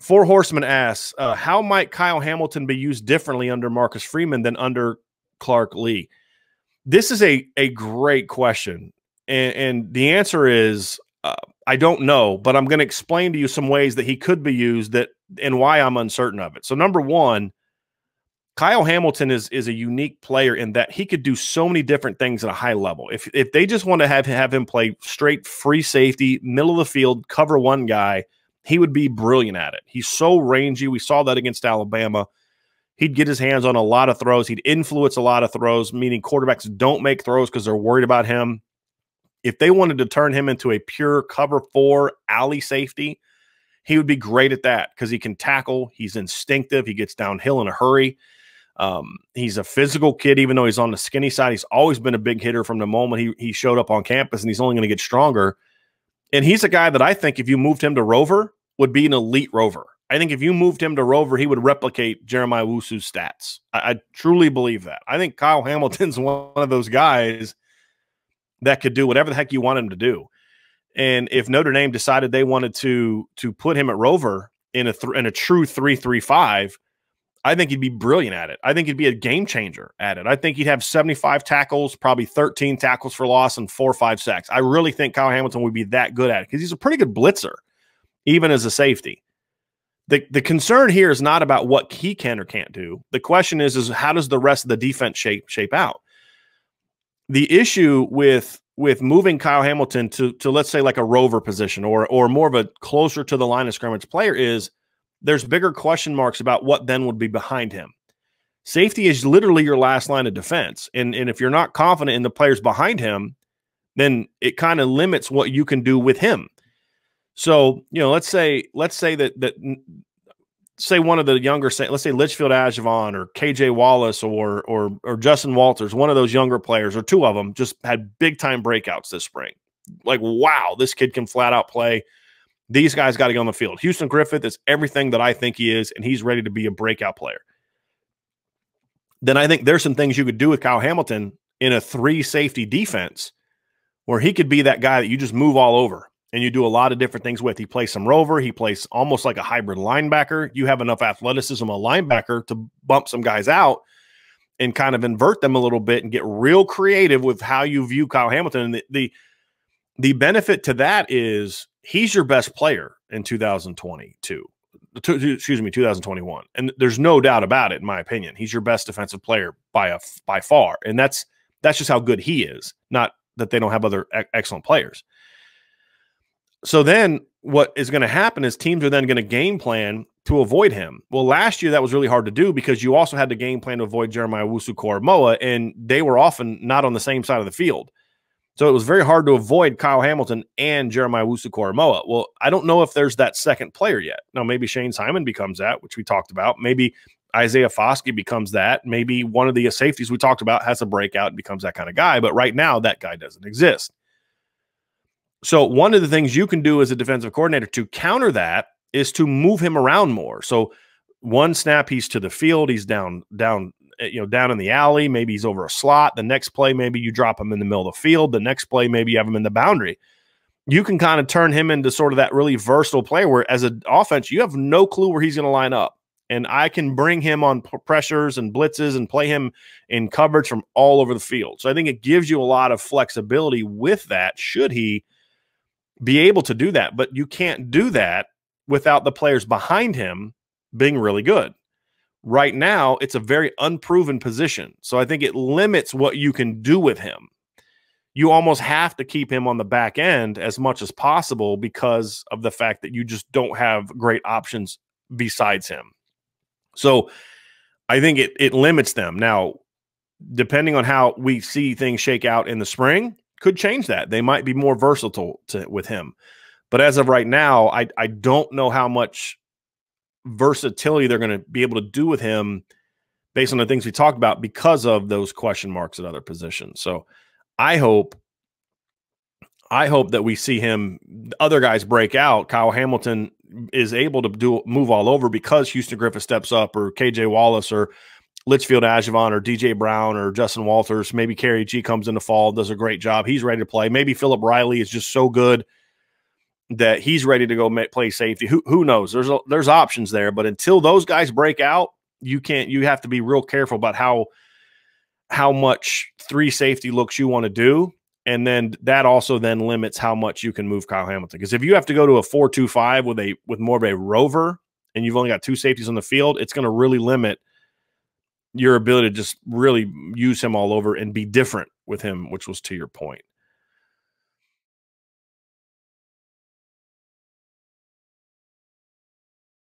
Four Horsemen asks, how might Kyle Hamilton be used differently under Marcus Freeman than under Clark Lee? This is a great question. And the answer is, I don't know, but I'm going to explain to you some ways that he could be used that and why I'm uncertain of it. So number one, Kyle Hamilton is a unique player in that he could do so many different things at a high level. If they just want to have him play straight free safety, middle of the field, cover one guy, he would be brilliant at it. He's so rangy. We saw that against Alabama. He'd get his hands on a lot of throws. He'd influence a lot of throws, meaning quarterbacks don't make throws because they're worried about him. If they wanted to turn him into a pure cover four alley safety, he would be great at that because he can tackle. He's instinctive. He gets downhill in a hurry. He's a physical kid, even though he's on the skinny side. He's always been a big hitter from the moment he showed up on campus, and he's only going to get stronger. And he's a guy that I think if you moved him to Rover, would be an elite Rover. I think if you moved him to Rover, he would replicate Jeremiah Owusu-Koramoah's stats. I truly believe that. I think Kyle Hamilton's one of those guys that could do whatever the heck you want him to do. And if Notre Dame decided they wanted to put him at Rover in a true 3-3-5, I think he'd be brilliant at it. I think he'd be a game changer at it. I think he'd have 75 tackles, probably 13 tackles for loss, and 4 or 5 sacks. I really think Kyle Hamilton would be that good at it because he's a pretty good blitzer, even as a safety. The concern here is not about what he can or can't do. The question is how does the rest of the defense shape out? The issue with moving Kyle Hamilton to let's say like a Rover position or more of a closer to the line of scrimmage player is there's bigger question marks about what then would be behind him. Safety is literally your last line of defense. And if you're not confident in the players behind him, then it kind of limits what you can do with him. So, you know, let's say that say one of the younger, let's say Litchfield-Ajavon or KJ Wallace or Justin Walters, one of those younger players or two of them just had big time breakouts this spring. Like, wow, this kid can flat out play. These guys got to get on the field. Houston Griffith is everything that I think he is, and he's ready to be a breakout player. Then I think there's some things you could do with Kyle Hamilton in a 3-safety defense where he could be that guy that you just move all over. And you do a lot of different things with. He plays some Rover. He plays almost like a hybrid linebacker. You have enough athleticism, a linebacker, to bump some guys out and kind of invert them a little bit and get real creative with how you view Kyle Hamilton. And the benefit to that is he's your best player in 2021. And there's no doubt about it, in my opinion. He's your best defensive player by far. And that's just how good he is, not that they don't have other excellent players. So then what is going to happen is teams are then going to game plan to avoid him. Well, last year that was really hard to do because you also had to game plan to avoid Jeremiah Owusu-Koramoah, and they were often not on the same side of the field. So it was very hard to avoid Kyle Hamilton and Jeremiah Owusu-Koramoah. Well, I don't know if there's that second player yet. Now, maybe Shane Simon becomes that, which we talked about. Maybe Isaiah Foskey becomes that. Maybe one of the safeties we talked about has a breakout and becomes that kind of guy. But right now, that guy doesn't exist. So one of the things you can do as a defensive coordinator to counter that is to move him around more. So one snap, he's to the field. He's down in the alley. Maybe he's over a slot. The next play, maybe you drop him in the middle of the field. The next play, maybe you have him in the boundary. You can kind of turn him into sort of that really versatile player where as an offense, you have no clue where he's going to line up. And I can bring him on pressures and blitzes and play him in coverage from all over the field. So I think it gives you a lot of flexibility with that should he be able to do that, but you can't do that without the players behind him being really good. Right now, it's a very unproven position, so I think it limits what you can do with him. You almost have to keep him on the back end as much as possible because of the fact that you just don't have great options besides him. So I think it limits them. Now, depending on how we see things shake out in the spring, could change that. They might be more versatile with him. But as of right now, I don't know how much versatility they're going to be able to do with him based on the things we talked about because of those question marks at other positions. So I hope that we see him, other guys break out. Kyle Hamilton is able to move all over because Houston Griffith steps up or KJ Wallace or Litchfield-Ajavon or DJ Brown or Justin Walters. Maybe Carrie G comes in the fall, does a great job. He's ready to play. Maybe Phillip Riley is just so good that he's ready to go play safety. Who knows? There's options there, but until those guys break out, you have to be real careful about how much three safety looks you want to do. And then that also then limits how much you can move Kyle Hamilton. Because if you have to go to a 4-2-5 with more of a rover and you've only got two safeties on the field, it's going to really limit your ability to just really use him all over and be different with him, which was to your point.